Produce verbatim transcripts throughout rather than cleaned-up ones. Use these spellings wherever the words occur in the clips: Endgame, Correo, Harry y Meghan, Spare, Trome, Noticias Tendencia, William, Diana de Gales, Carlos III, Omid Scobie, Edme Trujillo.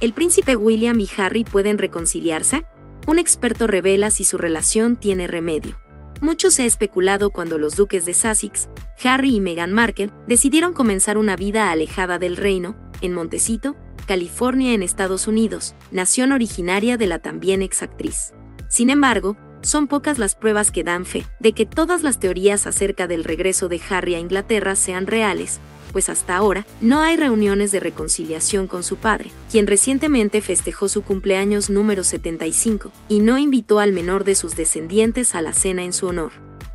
¿El príncipe William y Harry pueden reconciliarse? Un experto revela si su relación tiene remedio. Mucho se ha especulado cuando los duques de Sussex, Harry y Meghan Markle, decidieron comenzar una vida alejada del reino, en Montecito, California, en Estados Unidos, nación originaria de la también exactriz. Sin embargo, son pocas las pruebas que dan fe de que todas las teorías acerca del regreso de Harry a Inglaterra sean reales, pues hasta ahora no hay reuniones de reconciliación con su padre, quien recientemente festejó su cumpleaños número setenta y cinco y no invitó al menor de sus descendientes a la cena en su honor.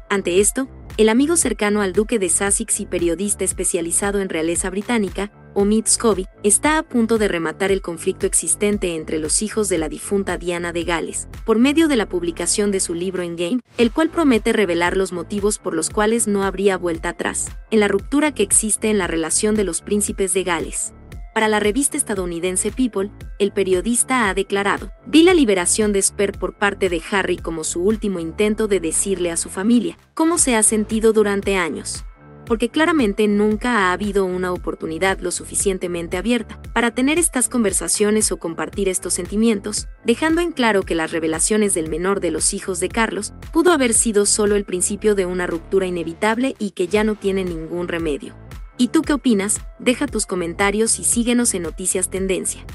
Ante esto, el amigo cercano al duque de Sussex y periodista especializado en realeza británica, Omid Scobie, está a punto de rematar el conflicto existente entre los hijos de la difunta Diana de Gales, por medio de la publicación de su libro Endgame, el cual promete revelar los motivos por los cuales no habría vuelta atrás, en la ruptura que existe en la relación de los príncipes de Gales. Para la revista estadounidense People, el periodista ha declarado: «Vi la liberación de Spare por parte de Harry como su último intento de decirle a su familia cómo se ha sentido durante años, porque claramente nunca ha habido una oportunidad lo suficientemente abierta para tener estas conversaciones o compartir estos sentimientos», dejando en claro que las revelaciones del menor de los hijos de Carlos pudo haber sido solo el principio de una ruptura inevitable y que ya no tiene ningún remedio. ¿Y tú qué opinas? Deja tus comentarios y síguenos en Noticias Tendencia.